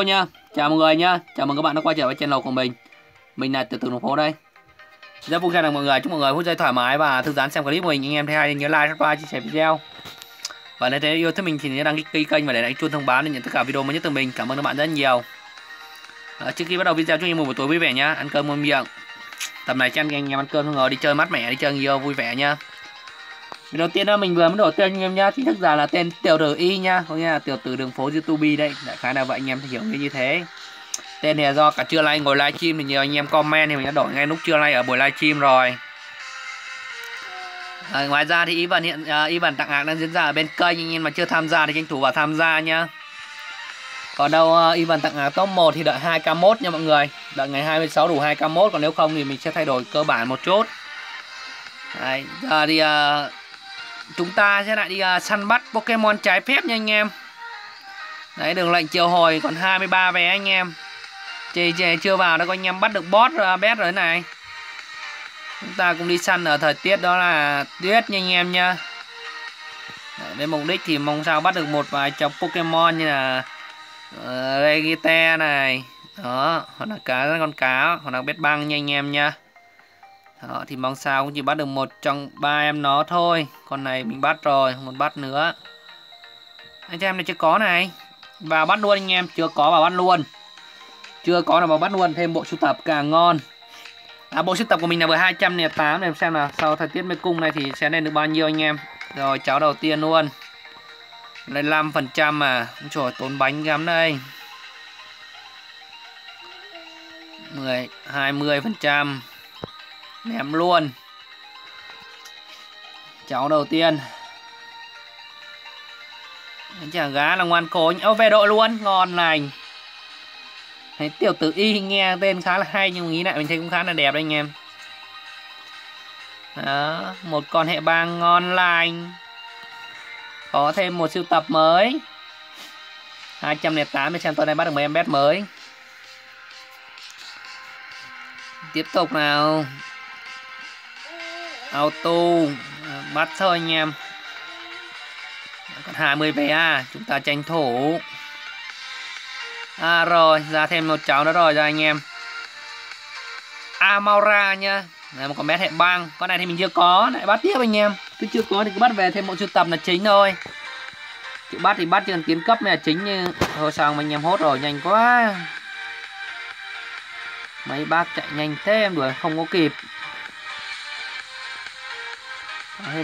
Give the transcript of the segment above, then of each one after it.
Hello nha, chào mọi người nha, chào mừng các bạn đã quay trở lại channel của mình là Tiểu Tử Đường Phố đây. Rất vui chào mọi người, chúc mọi người vui chơi thoải mái và thư giãn xem clip của mình. Anh em thấy hay nhớ like, subscribe, chia sẻ video. Và nếu thấy yêu thích mình thì nhớ đăng ký kênh và để lại chuông thông báo để nhận tất cả video mới nhất từ mình. Cảm ơn các bạn rất nhiều. Trước khi bắt đầu video, chúc anh em một buổi tối vui vẻ nhá, ăn cơm ngon miệng. Tầm này cho anh em ăn cơm không ngờ đi chơi mát mẻ, đi chơi nhiều vui vẻ nha. Đầu tiên là mình vừa mới đổi tên anh em nhá, chính thức ra là tên Tiểu Tử Y nha, có nghĩa là Tiểu Tử Đường Phố YouTube đấy, đại khái là vậy anh em hiểu như thế. Tên này do cả trưa nay ngồi livestream thì nhiều anh em comment thì mình đã đổi ngay lúc trưa nay ở buổi livestream rồi. Ngoài ra thì event tặng hàng đang diễn ra ở bên kênh, anh em mà chưa tham gia thì tranh thủ vào tham gia nhá. Còn đâu event tặng hàng top 1 thì đợi 2k1 nha mọi người, đợi ngày 26 đủ 2k1, còn nếu không thì mình sẽ thay đổi cơ bản một chút. Đấy, giờ thì chúng ta sẽ lại đi săn bắt Pokemon trái phép nha anh em. Đấy, đường lệnh chiều hồi còn 23 vé anh em. Chê chưa vào đã có anh em bắt được boss bét rồi này. Chúng ta cũng đi săn ở thời tiết đó là tuyết nha anh em nha. Đấy, với mục đích thì mong sao bắt được một vài chồng Pokemon như là Regite này. Đó, hoặc là cá con cá, hoặc là bét băng nha anh em nha. Đó, thì mong sao cũng chỉ bắt được một trong ba em nó thôi. Con này mình bắt rồi, một bắt nữa. Anh em này chưa có này. Và bắt luôn anh em, chưa có vào bắt luôn. Chưa có là vào bắt luôn, thêm bộ sưu tập càng ngon. Bộ sưu tập của mình là với 208 này, xem là sau thời tiết mê cung này thì sẽ lên được bao nhiêu anh em. Rồi, cháu đầu tiên luôn. Lên 5% mà, trời ơi, tốn bánh lắm đây. 20%. Ném luôn. Cháu đầu tiên. Chả gá là ngoan cố. Ô, về đội luôn, ngon lành. Thấy Tiểu Tử Y nghe tên khá là hay, nhưng nghĩ lại mình thấy cũng khá là đẹp đấy anh em. Đó, một con hệ bang ngon lành. Có thêm một sưu tập mới. 208 để xem tôi này bắt được mấy em bét mới. Tiếp tục nào. Auto bắt thôi anh em. Còn 20 vé, chúng ta tranh thủ. Rồi, ra thêm một cháu nữa rồi anh em. Amaura nha. Đây một con bé hệ băng, con này thì mình chưa có, lại bắt tiếp anh em. Cứ chưa có thì cứ bắt về thêm bộ sưu tập là chính thôi. Chứ bắt thì bắt trên tiến cấp này là chính như. Thôi sao mà anh em hốt rồi, nhanh quá. Mấy bác chạy nhanh thế em đuổi không có kịp.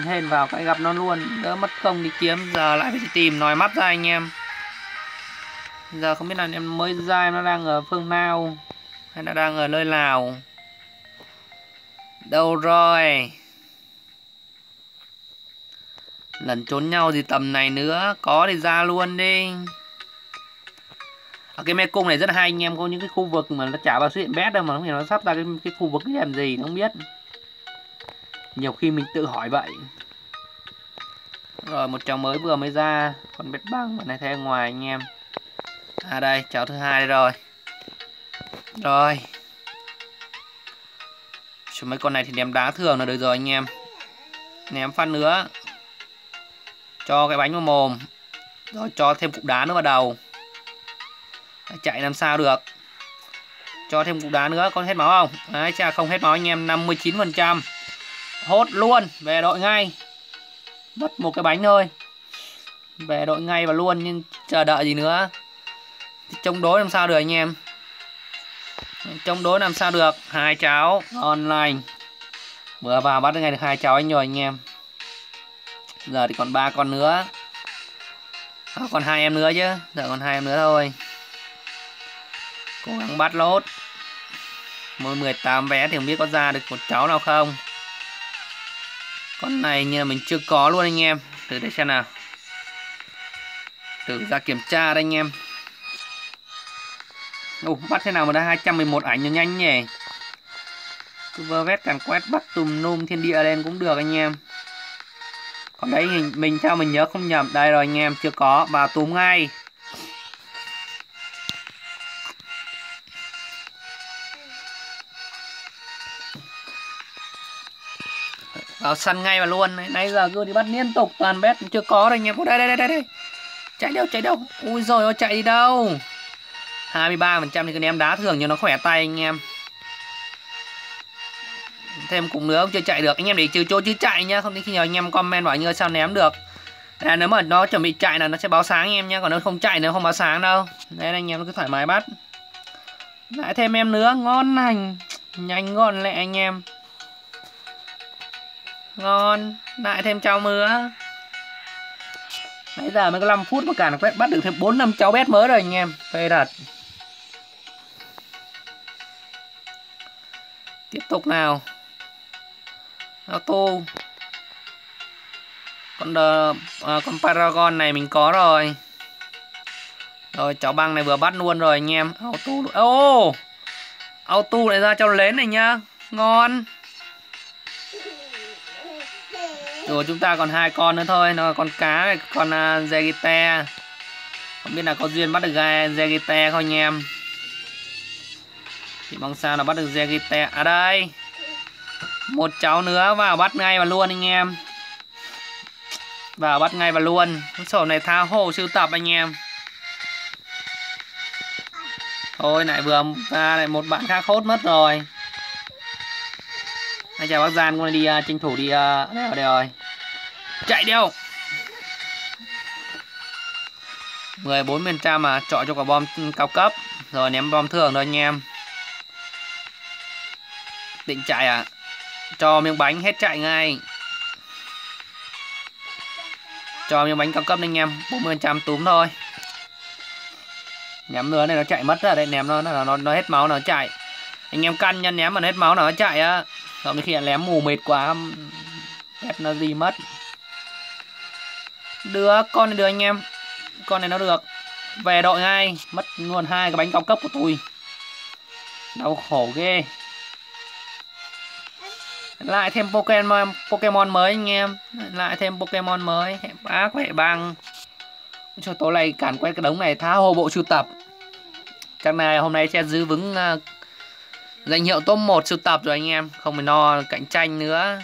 Hên vào cái gặp nó luôn, đỡ mất công đi kiếm, giờ lại phải tìm nói mắt ra anh em. Giờ không biết là em mới ra em nó đang ở phương nào hay là đang ở nơi nào. Đâu rồi? Lần trốn nhau gì tầm này nữa, có thì ra luôn đi. Ở cái mê cung này rất hay anh em, có những cái khu vực mà nó chả bao xuất hiện bét đâu mà không hiểu nó sắp ra cái khu vực cái làm gì nó không biết. Nhiều khi mình tự hỏi vậy. Rồi một cháu mới vừa mới ra, con bét băng này theo ngoài anh em. Đây, cháu thứ hai rồi. Rồi. Chứ mấy con này thì ném đá thường là được rồi anh em. Ném phát nữa. Cho cái bánh vào mồm. Rồi cho thêm cục đá nữa vào đầu. Chạy làm sao được. Cho thêm cục đá nữa, con hết máu không? Đấy, chà không hết máu anh em, 59%. Hốt luôn, về đội ngay. Mất một cái bánh thôi. Về đội ngay và luôn, nhưng chờ đợi gì nữa. Thì chống đối làm sao được anh em. Chống đối làm sao được. Hai cháu online. Vừa vào bắt ngay được hai cháu anh rồi anh em. Giờ thì còn ba con nữa. Còn hai em nữa chứ. Giờ còn hai em nữa thôi. Cố gắng bắt lốt. Mỗi 18 vé thì không biết có ra được một cháu nào không. Con này như là mình chưa có luôn anh em. Thử để xem nào. Thử ra kiểm tra đây anh em. Bắt thế nào mà đã 211 ảnh nó nhanh nhỉ. Cứ vơ vét càng quét bắt tùm num thiên địa lên cũng được anh em. Còn đấy mình theo mình nhớ không nhầm. Đây rồi anh em, chưa có, vào túm ngay. Vào săn ngay và luôn. Nãy giờ cứ đi bắt liên tục toàn bét chưa có rồi anh em. Đây đây đây đây. Chạy đâu chạy đâu. Ui rồi nó chạy đi đâu. 23% thì cứ ném đá thường cho nó khỏe tay anh em. Thêm cũng nữa, không chưa chạy được anh em để trừ chỗ chứ chạy nhá, không thì khi nào anh em comment bảo như sao ném được. À, nếu mà nó chuẩn bị chạy là nó sẽ báo sáng anh em nhá, còn nó không chạy nó không báo sáng đâu. Đấy anh em cứ thoải mái bắt. Lại thêm em nữa, ngon lành, nhanh gọn lẹ anh em. Ngon, lại thêm cháu nữa. Nãy giờ mới có 5 phút mà cả nó bắt được thêm 4-5 cháu bét mới rồi anh em. Phê thật. Tiếp tục nào. Auto. Con Paragon này mình có rồi. Rồi cháu băng này vừa bắt luôn rồi anh em. Auto. Ô, auto lại ra cháu lến này nhá. Ngon. Rồi chúng ta còn 2 con nữa thôi. Nó là con cá này, con Zegite. Không biết là có duyên bắt được Zegite không anh em. Thì mong sao là bắt được Zegite. À đây, một cháu nữa vào bắt ngay và luôn anh em. Vào bắt ngay và luôn. Cái sổ này tha hồ sưu tập anh em. Thôi lại vừa ra lại một bạn khác hốt mất rồi. Anh chào bác Gian, con đi tranh thủ đi đây rồi. Chạy đâu. 14% mà chọi cho quả bom cao cấp rồi ném bom thường thôi anh em. Định chạy à? Cho miếng bánh hết chạy ngay. Cho miếng bánh cao cấp anh em, 40% túm thôi. Ném nữa này nó chạy mất ra đây, ném nó hết máu nó chạy. Anh em căn nha, ném mà nó hết máu nó chạy á. Không khi lém mù mệt quá ép nó gì mất. Đưa con này, đưa anh em. Con này nó được. Về đội ngay. Mất luôn 2 cái bánh cao cấp của tôi. Đau khổ ghê. Lại thêm Pokemon mới anh em. Lại thêm Pokemon mới. Hẹp bá của hệ băng. Cho tối nay cản quét cái đống này tha hồ bộ sưu tập. Chắc này hôm nay sẽ giữ vững danh hiệu top 1 sưu tập rồi anh em. Không phải no cạnh tranh nữa.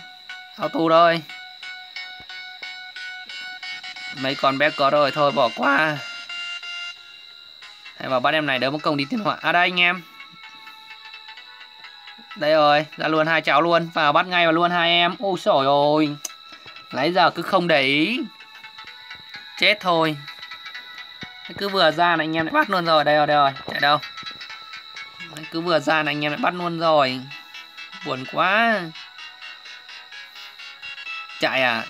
Auto thôi. Mấy con bé có rồi, thôi bỏ qua. Hãy vào bắt em này đỡ mất công đi thiên họa. À đây anh em. Đây rồi, ra luôn 2 cháu luôn. Vào bắt ngay vào luôn 2 em. Ôi trời ơi, nãy giờ cứ không để ý. Chết thôi. Cứ vừa ra là anh em lại bắt luôn rồi. Đây rồi, đây rồi. Chạy đâu. Cứ vừa ra này anh em lại bắt luôn rồi. Buồn quá. Chạy à.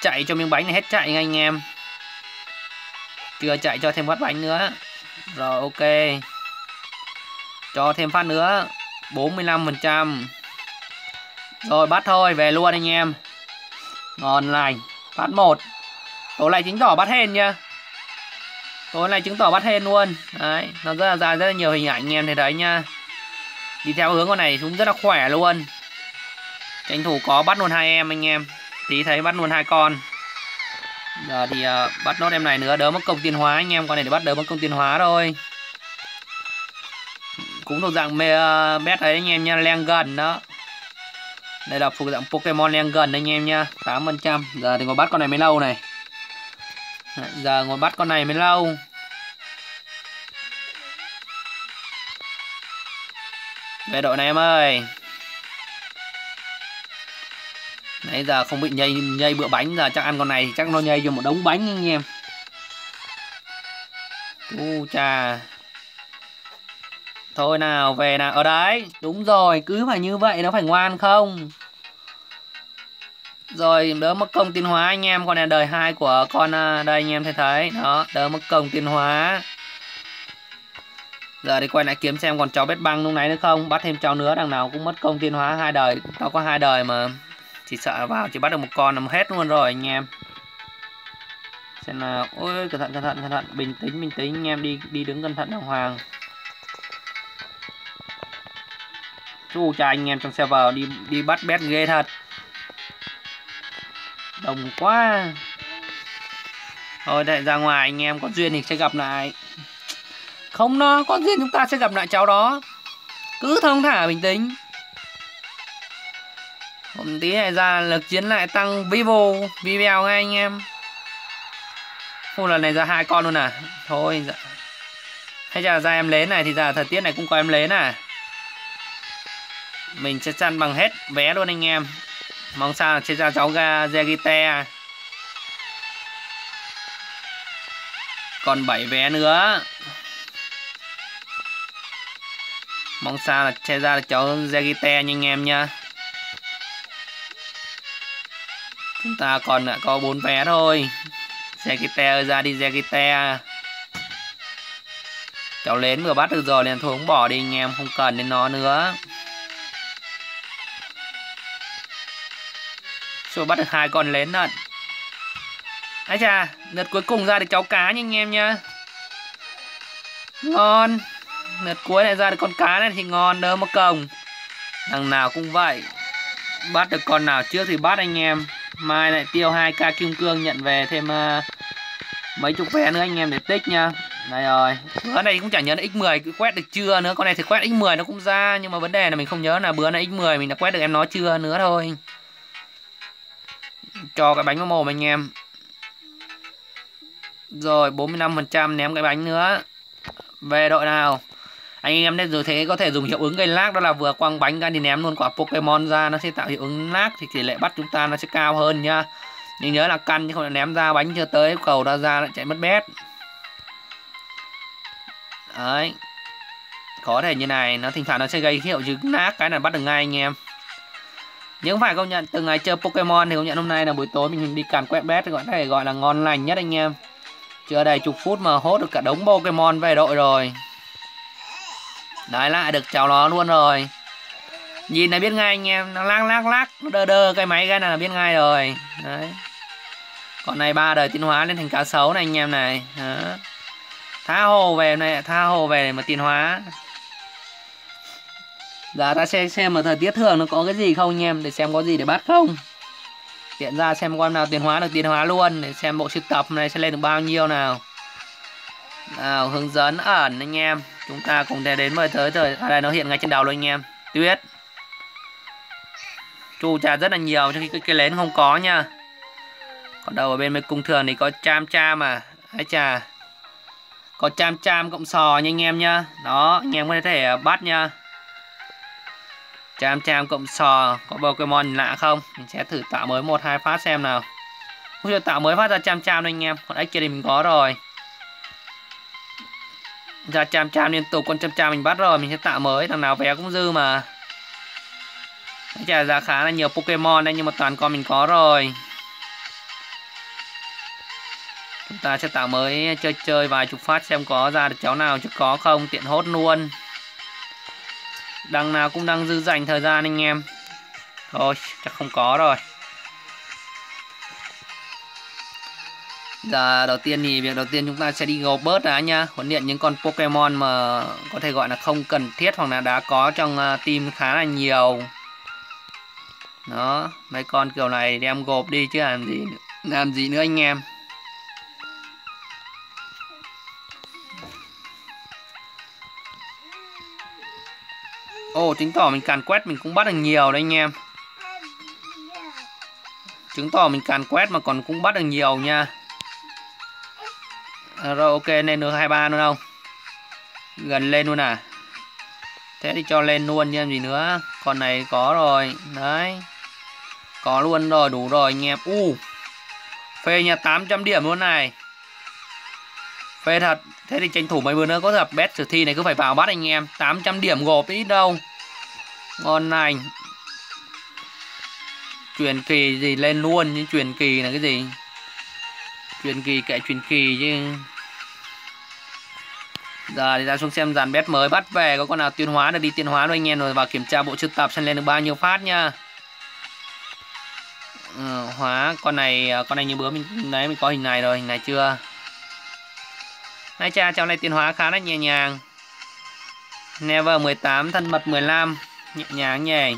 Chạy cho miếng bánh này hết chạy ngay anh em. Chưa chạy cho thêm phát bánh nữa. Rồi ok. Cho thêm phát nữa. 45%. Rồi bắt thôi. Về luôn anh em. Ngon lành. Phát 1. Tối nay chứng tỏ bắt hên nha. Tối nay chứng tỏ bắt hên luôn. Đấy. Nó rất là ra rất là nhiều hình ảnh anh em thấy đấy nha. Đi theo hướng con này cũng rất là khỏe luôn. Tranh thủ có bắt luôn 2 em anh em. Tí thấy bắt luôn 2 con. Giờ thì bắt nốt em này nữa đỡ mất công tiến hóa anh em. Con này để bắt đỡ mất công tiến hóa thôi. Cũng thuộc dạng bét đấy anh em nha. Len gần đó. Đây là thuộc dạng Pokemon len gần anh em nha. 8%. Giờ thì ngồi bắt con này mới lâu này. Giờ ngồi bắt con này mới lâu. Về đội này em ơi. Nãy giờ không bị nhây bữa bánh. Giờ chắc ăn con này thì chắc nó nhây cho một đống bánh anh em. U chà. Thôi nào về nào. Ở đấy. Đúng rồi. Cứ phải như vậy nó phải ngoan không. Rồi đỡ mất công tiến hóa anh em. Con này đời 2 của con. Đây anh em thấy. Đó. Đỡ mất công tiến hóa. Giờ đi quay lại kiếm xem còn cháu bét băng lúc nãy nữa không. Bắt thêm cháu nữa, đằng nào cũng mất công tiến hóa 2 đời. Nó có 2 đời mà. Chỉ sợ vào chỉ bắt được một con là hết luôn rồi anh em. Xem nào. Ôi cẩn thận. Bình tĩnh anh em, đi đứng cẩn thận đàng hoàng. Chú cha anh em trong server đi bắt bét ghê thật. Đồng quá. Thôi để ra ngoài anh em, có duyên thì sẽ gặp lại. Không nó, có duyên chúng ta sẽ gặp lại cháu đó. Cứ thông thả bình tĩnh. Một tí này ra lực chiến lại tăng viveo ngay anh em. Không lần này ra 2 con luôn à. Thôi dạ. Hay giờ ra em lến này thì giờ thời tiết này cũng có em lến à. Mình sẽ săn bằng hết vé luôn anh em. Mong sao là chia ra cháu ga Zegite. Còn 7 vé nữa. Mong sao là chia ra là cháu Zegite nha anh em nha. Chúng ta còn lại có 4 vé thôi. Zegite ra đi Zegite. Cháu lến vừa bắt được rồi nên thôi cũng bỏ đi anh em, không cần đến nó nữa. Rồi bắt được 2 con lến lận. Ấy chà, lượt cuối cùng ra được cháu cá nha anh em nhá. Ngon. Lượt cuối lại ra được con cá này thì ngon đỡ mất công. Đằng nào cũng vậy. Bắt được con nào trước thì bắt anh em. Mai lại tiêu 2k kim cương nhận về thêm mấy chục vé nữa anh em để tích nha. Đây rồi. Bữa này cũng chẳng nhớ là x10 cứ quét được chưa nữa. Con này thì quét x10 nó cũng ra. Nhưng mà vấn đề là mình không nhớ là bữa này x10 mình đã quét được em nó chưa nữa thôi. Cho cái bánh vào mồm anh em. Rồi 45% ném cái bánh nữa. Về đội nào. Anh em nên rồi thế có thể dùng hiệu ứng gây lag. Đó là vừa quăng bánh ra thì ném luôn quả Pokemon ra. Nó sẽ tạo hiệu ứng lag. Thì tỷ lệ bắt chúng ta nó sẽ cao hơn nhá. Nhưng nhớ là căn chứ không là ném ra bánh chưa tới cầu đã ra lại chạy mất bét. Đấy. Có thể như này. Nó thỉnh thoảng nó sẽ gây hiệu ứng lag. Cái này bắt được ngay anh em. Nếu không phải công nhận từ ngày chơi Pokemon thì công nhận hôm nay là buổi tối mình đi càn quét bét gọi là ngon lành nhất anh em. Chưa đầy chục phút mà hốt được cả đống Pokemon về đội rồi. Đấy lại được cháu nó luôn rồi. Nhìn là biết ngay anh em, nó lắc nó đơ đơ cái máy cái này là biết ngay rồi. Đấy. Con này 3 đời tiến hóa lên thành cá sấu này anh em này. Đó. Tha hồ về này, tha hồ về này mà tiến hóa. Giờ ta xem mà thời tiết thường nó có cái gì không anh em. Để xem có gì để bắt không. Hiện ra xem con nào tiến hóa được tiến hóa luôn. Để xem bộ sưu tập này sẽ lên được bao nhiêu nào. Nào hướng dẫn ẩn anh em. Chúng ta cùng đến với tới thời. À đây nó hiện ngay trên đầu luôn anh em. Tuyết. Chu trà rất là nhiều trong khi cái lến không có nha. Còn đầu ở bên mấy cung thường thì có cham cham à. Hãy trà. Có cham cham cộng sò nha anh em nha. Đó anh em có thể bắt nha. Cham cham cộng sò có Pokemon lạ không? Mình sẽ thử tạo mới 1-2 phát xem nào. Cũng chưa tạo mới phát ra cham cham đây anh em. Còn ếch kia thì mình có rồi. Ra cham cham liên tục, con cham cham mình bắt rồi. Mình sẽ tạo mới, thằng nào vé cũng dư mà. Đấy chả ra khá là nhiều Pokemon đây. Nhưng mà toàn con mình có rồi. Chúng ta sẽ tạo mới chơi vài chục phát xem có ra được cháu nào chứ có không. Tiện hốt luôn. Đằng nào cũng đang dư dành thời gian anh em. Thôi chắc không có rồi. Giờ đầu tiên thì việc đầu tiên chúng ta sẽ đi gộp bớt đá nha. Huấn luyện những con Pokemon mà có thể gọi là không cần thiết hoặc là đã có trong team khá là nhiều. Đó, mấy con kiểu này đem gộp đi chứ làm gì nữa anh em. Ồ, chứng tỏ mình càn quét mình cũng bắt được nhiều đấy anh em. Chứng tỏ mình càn quét mà còn cũng bắt được nhiều nha. Rồi ok, lên được 23 luôn không? Gần lên luôn à. Thế thì cho lên luôn nha, gì nữa. Con này có rồi, đấy. Có luôn rồi, đủ rồi anh em. Phê nhà 800 điểm luôn này. Phê thật. Thế thì tranh thủ mấy bữa nữa có gặp best sử thi này cứ phải vào bắt anh em. 800 điểm gộp ít đâu. Ngon lành. Truyền kỳ gì lên luôn. Nhưng truyền kỳ là cái gì. Truyền kỳ kệ truyền kỳ chứ. Giờ thì ra xuống xem dàn best mới bắt về. Có con nào tiến hóa được đi tiến hóa luôn anh em. Rồi vào kiểm tra bộ sưu tập xem lên được bao nhiêu phát nha. Hóa con này như bữa mình đấy mình có hình này rồi. Hình này chưa. Hai cha cháu này tiến hóa khá là nhẹ nhàng. Never 18, thân mật 15. Nhẹ nhàng nhỉ.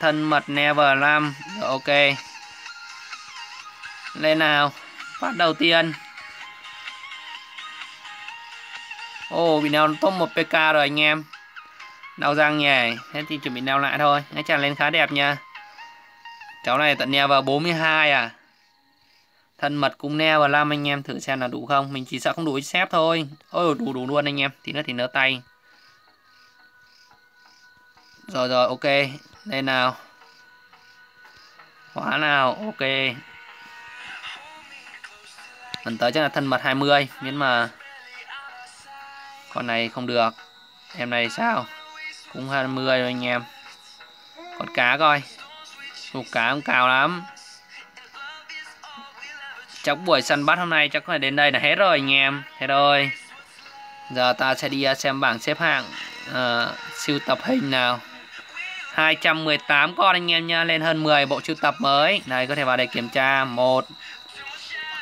Thân mật Never 5. Rồi, ok. Lên nào. Phát đầu tiên. Ồ, bị nào top 1 PK rồi anh em. Đau răng nhỉ. Thế thì chuẩn bị nào lại thôi. Hai cha lên khá đẹp nha. Cháu này tận Never 42 à. Thân mật cùng Neo và Lam anh em thử xem là đủ không. Mình chỉ sợ không đủ xếp thôi. Ôi đủ luôn anh em. Thì nỡ tay. Rồi ok. Lên nào. Hóa nào. Ok. Lần tới chắc là thân mật 20. Miễn mà con này không được. Em này sao? Cũng 20 rồi anh em. Con cá coi. Cục cá cũng cao lắm. Trong buổi săn bắt hôm nay chắc phải đến đây là hết rồi anh em. Thế thôi. Giờ ta sẽ đi xem bảng xếp hạng sưu tập hình nào. 218 con anh em nha. Lên hơn 10 bộ sưu tập mới. Này có thể vào đây kiểm tra. 1.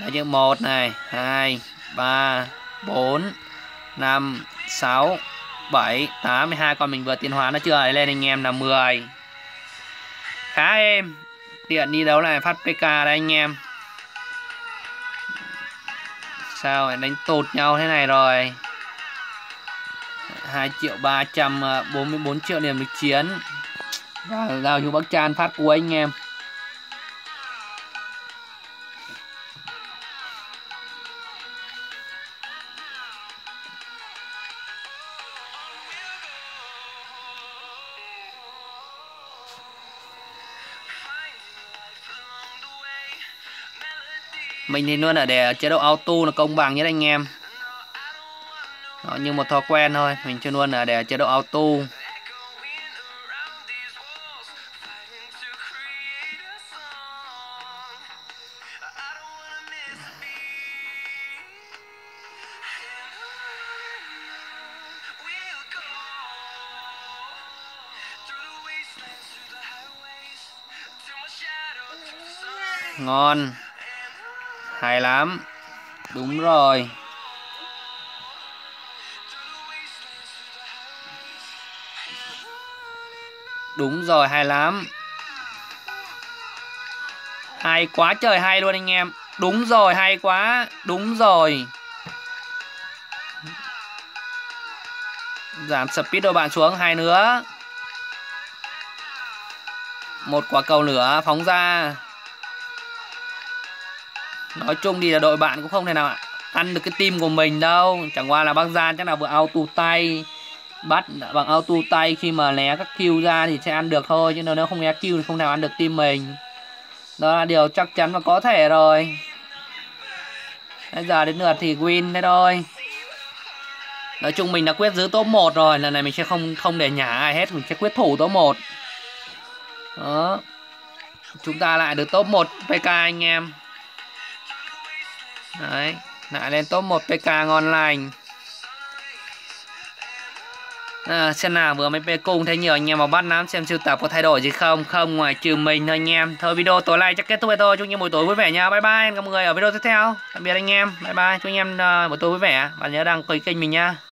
Đấy chứ 1 này. 2. 3. 4. 5. 6. 7. 8. 12 con mình vừa tiến hóa nó chưa. Đấy, lên anh em là 10. Khá êm. Tiện đi đấu lại phát PK đây anh em. Sao lại đánh tụt nhau thế này rồi. 2.344.000 điểm lực chiến. Và giao cho Bắc Chan phát cuối anh em. Mình thì luôn là để chế độ auto là công bằng nhất anh em. Đó, như một thói quen thôi. Mình chưa luôn là để chế độ auto. Ngon. Hay lắm. Đúng rồi. Đúng rồi, hay lắm. Hay quá trời hay luôn anh em. Đúng rồi, hay quá. Đúng rồi. Giảm speed đôi bạn xuống. Hai nữa. Một quả cầu lửa phóng ra. Nói chung thì là đội bạn cũng không thể nào ăn được cái team của mình đâu. Chẳng qua là Bắc Gian chắc là vừa auto tay. Bắt bằng auto tay khi mà né các kill ra thì sẽ ăn được thôi. Chứ nếu không né kill thì không thể nào ăn được team mình. Đó là điều chắc chắn và có thể rồi. Bây giờ đến lượt thì win thế thôi. Nói chung mình đã quyết giữ top 1 rồi. Lần này mình sẽ không để nhả ai hết. Mình sẽ quyết thủ top 1. Đó. Chúng ta lại được top 1 PK anh em. Đấy, lại lên top 1 PK ngon lành. Xem nào, vừa mới PK cùng thấy nhiều anh em mà bắt lắm. Xem sưu tập có thay đổi gì không. Không, ngoài trừ mình thôi anh em. Thôi video tối nay chắc kết thúc vậy thôi. Chúc anh em buổi tối vui vẻ nha. Bye bye, hẹn gặp mọi người ở video tiếp theo. Tạm biệt anh em. Bye bye, chúc anh em buổi tối vui vẻ. Và nhớ đăng ký kênh mình nha.